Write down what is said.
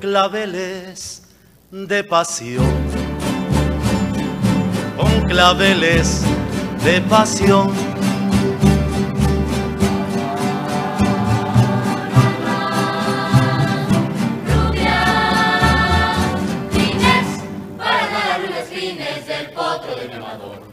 claveles de pasión, con claveles de pasión. Rubias, líneas para dar las líneas del potro de mi amador.